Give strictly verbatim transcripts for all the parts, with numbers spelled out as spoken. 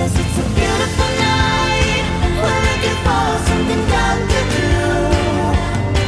'Cause it's a beautiful night. We're looking for something fun to do.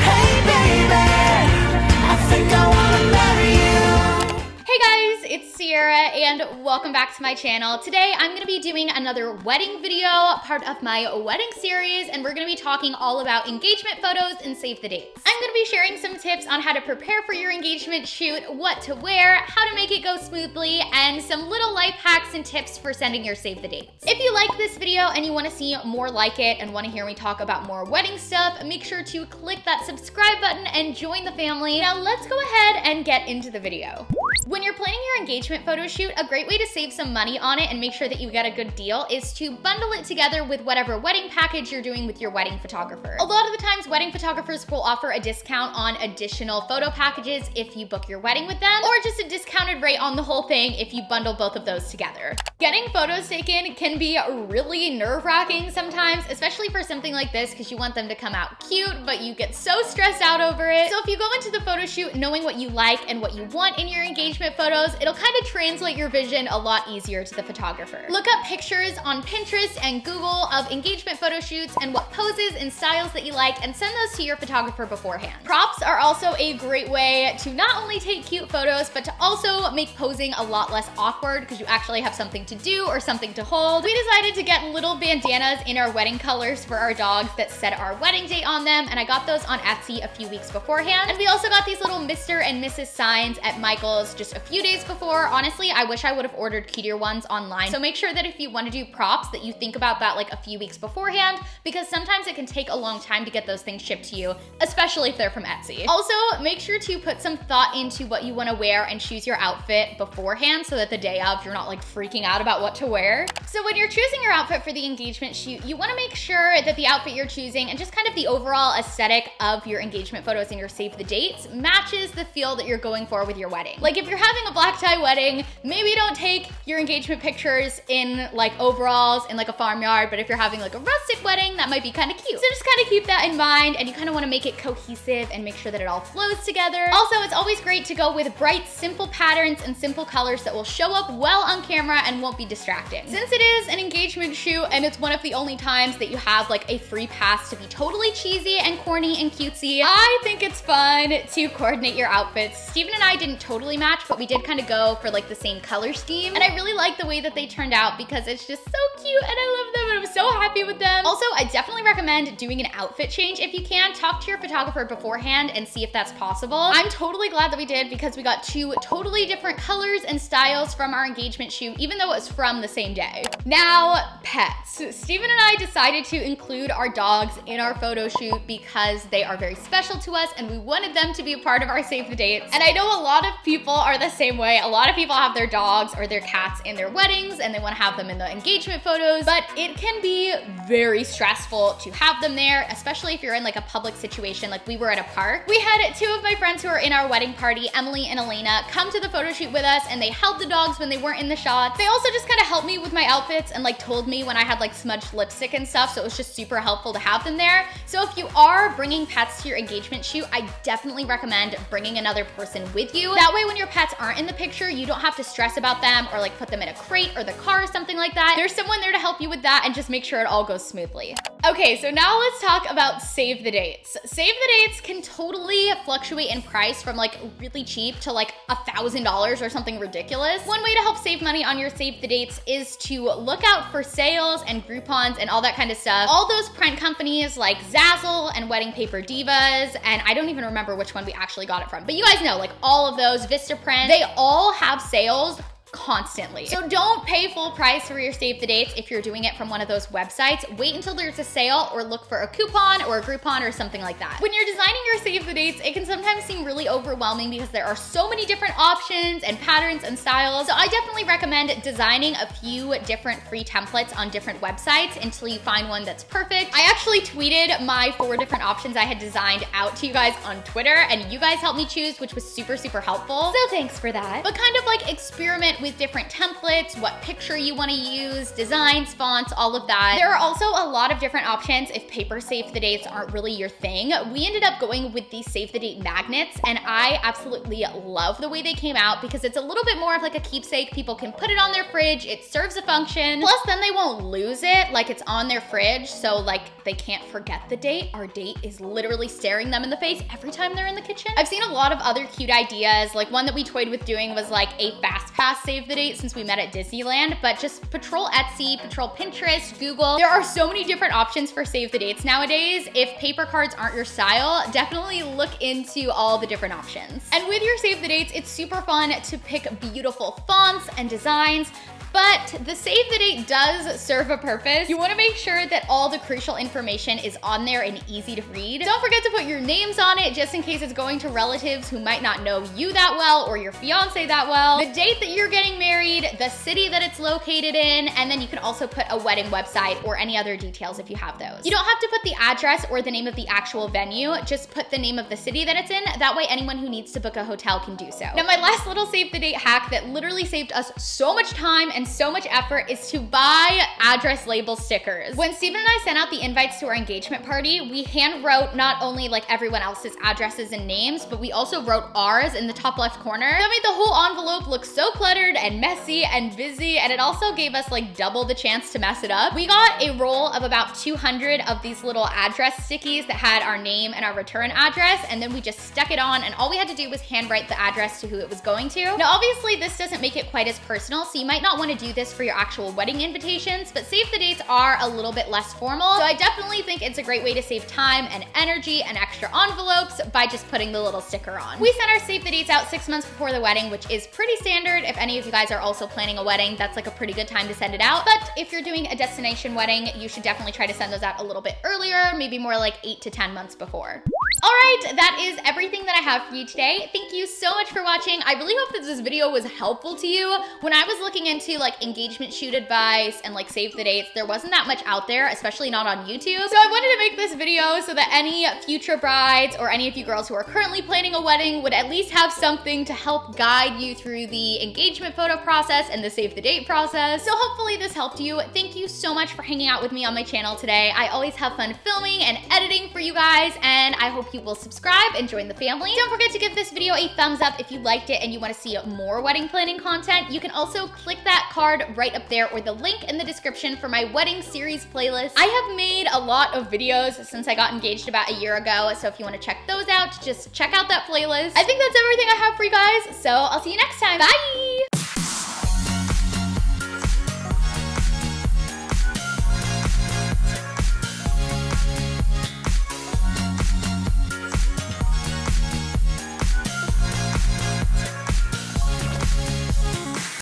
Hey baby, I think I wanna marry you. Hey guys, it's Sierra and welcome back to my channel. Today I'm gonna be doing another wedding video, part of my wedding series, and we're gonna be talking all about engagement photos and save the dates. I'm gonna be sharing some tips on how to prepare for your engagement shoot, what to wear, how to make it go smoothly, and some little life hacks and tips for sending your save the dates. If you like this video and you wanna see more like it and wanna hear me talk about more wedding stuff, make sure to click that subscribe button and join the family. Now let's go ahead and get into the video. When you're planning your engagement photo shoot, a great way to save some money on it and make sure that you get a good deal is to bundle it together with whatever wedding package you're doing with your wedding photographer. A lot of the times, wedding photographers will offer a discount on additional photo packages if you book your wedding with them, or just a discounted rate on the whole thing if you bundle both of those together. Getting photos taken can be really nerve-wracking sometimes, especially for something like this, because you want them to come out cute, but you get so stressed out over it. So if you go into the photo shoot knowing what you like and what you want in your engagement photos, it'll kind of translate your vision a lot easier to the photographer. Look up pictures on Pinterest and Google of engagement photo shoots and what poses and styles that you like, and send those to your photographer beforehand. Props are also a great way to not only take cute photos, but to also make posing a lot less awkward because you actually have something to do or something to hold. We decided to get little bandanas in our wedding colors for our dogs that said our wedding date on them, and I got those on Etsy a few weeks beforehand. And we also got these little Mister and Missus signs at Michael's just a few days before. Honestly, I wish I would have ordered cuter ones online. So make sure that if you want to do props that you think about that like a few weeks beforehand, because sometimes it can take a long time to get those things shipped to you, especially if they're from Etsy. Also, make sure to put some thought into what you want to wear and choose your outfit beforehand so that the day of you're not like freaking out about what to wear. So when you're choosing your outfit for the engagement shoot, you want to make sure that the outfit you're choosing and just kind of the overall aesthetic of your engagement photos and your save the dates matches the feel that you're going for with your wedding. Like if you're having a black tie wedding, maybe don't take your engagement pictures in like overalls in like a farmyard, but if you're having like a rustic wedding, that might be kind of cute. So just kind of keep that in mind, and you kind of want to make it cohesive and make sure that it all flows together. Also, it's always great to go with bright, simple patterns and simple colors that will show up well on camera and won't be distracting. Since it is an engagement shoot and it's one of the only times that you have like a free pass to be totally cheesy and corny and cutesy, I think it's fun to coordinate your outfits. Steven and I didn't totally match, but we did kind of go for like the same color scheme, and I really like the way that they turned out because it's just so cute and I love them and I'm so happy with them. Also, I definitely recommend doing an outfit change if you can. Talk to your photographer beforehand and see if that's possible. I'm totally glad that we did because we got two totally different colors and styles from our engagement shoot, even though it was from the same day. Now, pets. Steven and I decided to include our dogs in our photo shoot because they are very special to us and we wanted them to be a part of our save the dates. And I know a lot of people are the same way. A lot of people have their dogs or their cats in their weddings and they want to have them in the engagement photos, but it can be very stressful to have them there, especially if you're in like a public situation. Like we were at a park. We had two of my friends who are in our wedding party, Emily and Elena, come to the photo shoot with us, and they held the dogs when they weren't in the shots. They also just kind of helped me with my outfits and like told me when I had like smudged lipstick and stuff, so it was just super helpful to have them there. So if you are bringing pets to your engagement shoot, I definitely recommend bringing another person with you. That way when your pets aren't in the picture, you don't have to stress about them or like put them in a crate or the car or something like that. There's someone there to help you with that and just make sure it all goes smoothly. Okay, so now let's talk about save the dates. Save the dates can totally fluctuate in price from like really cheap to like a thousand dollars or something ridiculous. One way to help save money on your save the dates is to look out for sales and Groupons and all that kind of stuff. All those print companies like Zazzle and Wedding Paper Divas, and I don't even remember which one we actually got it from, but you guys know, like all of those, Vistaprint, they all have sales constantly. So don't pay full price for your save the dates if you're doing it from one of those websites. Wait until there's a sale or look for a coupon or a Groupon or something like that. When you're designing your save the dates, it can sometimes seem really overwhelming because there are so many different options and patterns and styles. So I definitely recommend designing a few different free templates on different websites until you find one that's perfect. I actually tweeted my four different options I had designed out to you guys on Twitter, and you guys helped me choose, which was super, super helpful. So thanks for that. But kind of like experiment with with different templates, what picture you wanna use, designs, fonts, all of that. There are also a lot of different options if paper save the dates aren't really your thing. We ended up going with these save the date magnets, and I absolutely love the way they came out because it's a little bit more of like a keepsake. People can put it on their fridge, it serves a function, plus then they won't lose it, like it's on their fridge, so like they can't forget the date. Our date is literally staring them in the face every time they're in the kitchen. I've seen a lot of other cute ideas, like one that we toyed with doing was like a fast pass save the date since we met at Disneyland, but just patrol Etsy, patrol Pinterest, Google. There are so many different options for save the dates nowadays. If paper cards aren't your style, definitely look into all the different options. And with your save the dates, it's super fun to pick beautiful fonts and designs, but the save the date does serve a purpose. You wanna make sure that all the crucial information is on there and easy to read. Don't forget to put your names on it just in case it's going to relatives who might not know you that well or your fiance that well, the date that you're getting married, the city that it's located in, and then you can also put a wedding website or any other details if you have those. You don't have to put the address or the name of the actual venue, just put the name of the city that it's in. That way anyone who needs to book a hotel can do so. Now my last little save the date hack that literally saved us so much time and so much effort is to buy address label stickers. When Steven and I sent out the invites to our engagement party, we hand wrote not only like everyone else's addresses and names, but we also wrote ours in the top left corner. That made the whole envelope look so cluttered and messy and busy, and it also gave us like double the chance to mess it up. We got a roll of about two hundred of these little address stickies that had our name and our return address, and then we just stuck it on, and all we had to do was handwrite the address to who it was going to. Now obviously this doesn't make it quite as personal, so you might not want to do this for your actual wedding invitations, but save the dates are a little bit less formal, so I definitely think it's a great way to save time and energy and extra envelopes by just putting the little sticker on. We sent our save the dates out six months before the wedding, which is pretty standard. If any of you guys are also planning a wedding, that's like a pretty good time to send it out, but if you're doing a destination wedding, you should definitely try to send those out a little bit earlier, maybe more like eight to ten months before. All right, that is everything that I have for you today. Thank you so much for watching. I really hope that this video was helpful to you. When I was looking into like engagement shoot advice and like save the dates, there wasn't that much out there, especially not on YouTube. So I wanted to make this video so that any future brides or any of you girls who are currently planning a wedding would at least have something to help guide you through the engagement photo process and the save the date process. So hopefully this helped you. Thank you so much for hanging out with me on my channel today. I always have fun filming and editing for you guys, and I hope you will subscribe and join the family. Don't forget to give this video a thumbs up if you liked it and you want to see more wedding planning content. You can also click that card right up there or the link in the description for my wedding series playlist. I have made a lot of videos since I got engaged about a year ago, so if you want to check those out, just check out that playlist. I think that's everything I have for you guys, so I'll see you next time. Bye!